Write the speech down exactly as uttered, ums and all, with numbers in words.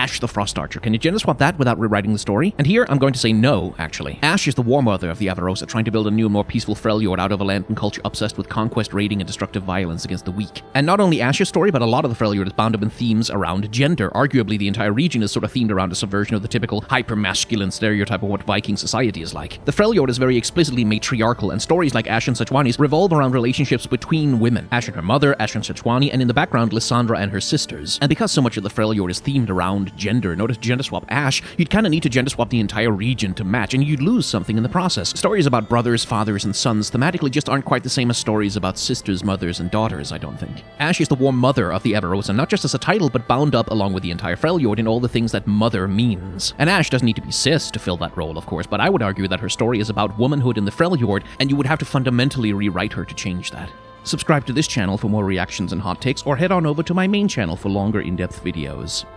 Ashe the Frost Archer. Can you gender swap that without rewriting the story? And here, I'm going to say no, actually. Ashe is the war mother of the Avarosa, trying to build a new and more peaceful Freljord out of a land and culture obsessed with conquest, raiding, and destructive violence against the weak. And not only Ashe's story, but a lot of the Freljord is bound up in themes around gender. Arguably, the entire region is sort of themed around a subversion of the typical hyper-masculine stereotype of what Viking society is like. The Freljord is very explicitly matriarchal, and stories like Ashe and Sejuani's revolve around relationships between women. Ashe and her mother, Ashe and Sejuani, and in the background, Lissandra and her sisters. And because so much of the Freljord is themed around gender, notice gender swap Ashe, you'd kind of need to gender swap the entire region to match, and you'd lose something in the process. Stories about brothers, fathers, and sons thematically just aren't quite the same as stories about sisters, mothers, and daughters, I don't think. Ashe is the war mother of the Avarosa, not just as a title, but bound up along with the entire Freljord in all the things that mother means. And Ashe doesn't need to be cis to fill that role, of course, but I would argue that her story is about womanhood in the Freljord, and you would have to fundamentally rewrite her to change that. Subscribe to this channel for more reactions and hot takes, or head on over to my main channel for longer in-depth videos.